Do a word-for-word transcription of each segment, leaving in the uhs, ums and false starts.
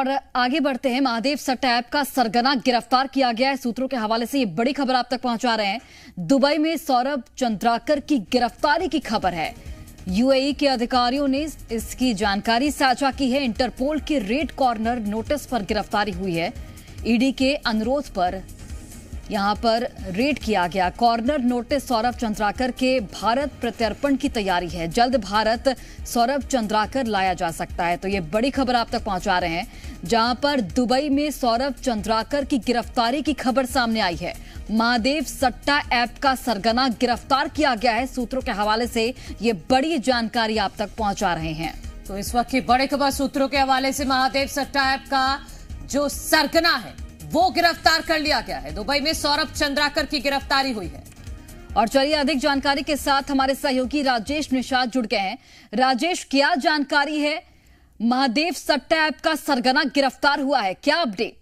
और आगे बढ़ते हैं, महादेव सट्टा ऐप का सरगना गिरफ्तार किया गया है। सूत्रों के हवाले से ये बड़ी खबर आप तक पहुंचा रहे हैं। दुबई में सौरभ चंद्राकर की गिरफ्तारी की खबर है। यूएई के अधिकारियों ने इसकी जानकारी साझा की है। इंटरपोल के रेड कॉर्नर नोटिस पर गिरफ्तारी हुई है। ईडी के अनुरोध पर यहां पर रेड किया गया। कॉर्नर नोटिस सौरभ चंद्राकर के भारत प्रत्यर्पण की तैयारी है। जल्द भारत सौरभ चंद्राकर लाया जा सकता है। तो ये बड़ी खबर आप तक पहुंचा रहे हैं, जहां पर दुबई में सौरभ चंद्राकर की गिरफ्तारी की खबर सामने आई है। महादेव सट्टा ऐप का सरगना गिरफ्तार किया गया है। सूत्रों के हवाले से ये बड़ी जानकारी आप तक पहुंचा रहे हैं। तो इस वक्त की बड़ी खबर सूत्रों के हवाले से, महादेव सट्टा ऐप का जो सरगना है वो गिरफ्तार कर लिया गया है। दुबई में सौरभ चंद्राकर की गिरफ्तारी हुई है। और चलिए अधिक जानकारी के साथ हमारे सहयोगी राजेश निषाद जुड़ गए हैं। राजेश, क्या जानकारी है? महादेव सट्टा ऐप का सरगना गिरफ्तार हुआ है, क्या अपडेट?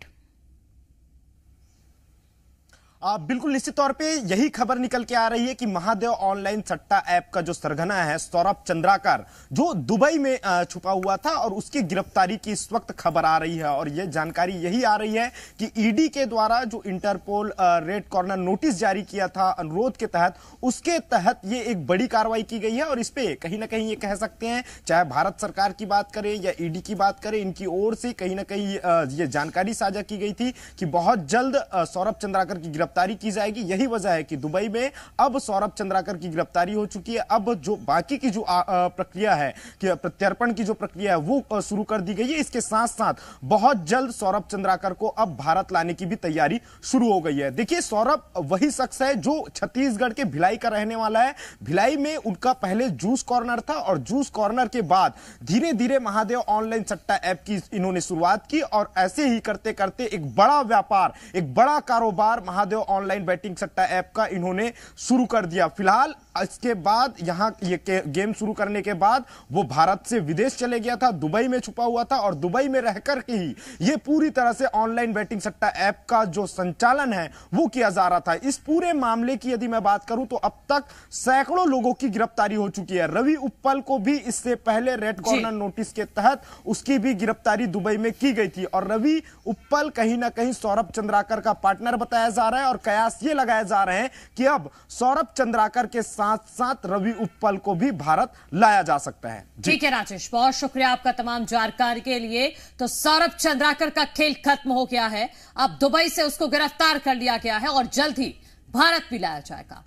आ, बिल्कुल निश्चित तौर पे यही खबर निकल के आ रही है कि महादेव ऑनलाइन सट्टा ऐप का जो सरगना है सौरभ चंद्राकर, जो दुबई में छुपा हुआ था, और उसकी गिरफ्तारी की इस वक्त खबर आ रही है। और ये जानकारी यही आ रही है कि ईडी के द्वारा जो इंटरपोल रेड कॉर्नर नोटिस जारी किया था अनुरोध के तहत, उसके तहत ये एक बड़ी कार्रवाई की गई है। और इस पर कहीं ना कहीं ये कह सकते हैं, चाहे भारत सरकार की बात करें या ईडी की बात करें, इनकी ओर से कहीं ना कहीं ये जानकारी साझा की गई थी कि बहुत जल्द सौरभ चंद्राकर की गिरफ्तारी की जाएगी। यही वजह है कि दुबई में अब सौरभ चंद्राकर की गिरफ्तारी हो चुकी है। अब जो बाकी की जो प्रक्रिया है, कि प्रत्यर्पण की जो प्रक्रिया है वो शुरू कर दी गई है। इसके साथ साथ बहुत जल्द सौरभ चंद्राकर को अब भारत लाने की भी तैयारी शुरू हो गई है। देखिए, सौरभ वही शख्स है जो छत्तीसगढ़ के भिलाई का रहने वाला है। भिलाई में उनका पहले जूस कॉर्नर था, और जूस कॉर्नर के बाद धीरे धीरे महादेव ऑनलाइन सट्टा ऐप की इन्होंने शुरुआत की, और ऐसे ही करते करते एक बड़ा व्यापार, एक बड़ा कारोबार महादेव ऑनलाइन बैटिंग सट्टा ऐप का इन्होंने शुरू कर दिया। फिलहाल इसके बाद यहां ये गेम शुरू करने के बाद वो भारत से विदेश चले गया था, दुबई में छुपा हुआ था, और दुबई में रहकर के ही ये पूरी तरह से ऑनलाइन बैटिंग सट्टा ऐप का जो संचालन है वो किया जा रहा था। इस पूरे मामले की यदि मैं बात करूं तो अब तक सैकड़ों लोगों की गिरफ्तारी हो चुकी है। रवि उप्पल को भी इससे पहले रेड कॉर्नर नोटिस के तहत उसकी भी गिरफ्तारी दुबई में की गई थी, और रवि उप्पल कहीं ना कहीं सौरभ चंद्राकर का पार्टनर बताया जा रहा है। और कयास ये लगाए जा रहे हैं कि अब सौरभ चंद्राकर के साथ साथ रवि उप्पल को भी भारत लाया जा सकता है। ठीक है राजेश, बहुत शुक्रिया आपका तमाम जानकारी के लिए। तो सौरभ चंद्राकर का खेल खत्म हो गया है, अब दुबई से उसको गिरफ्तार कर लिया गया है और जल्द ही भारत भी लाया जाएगा।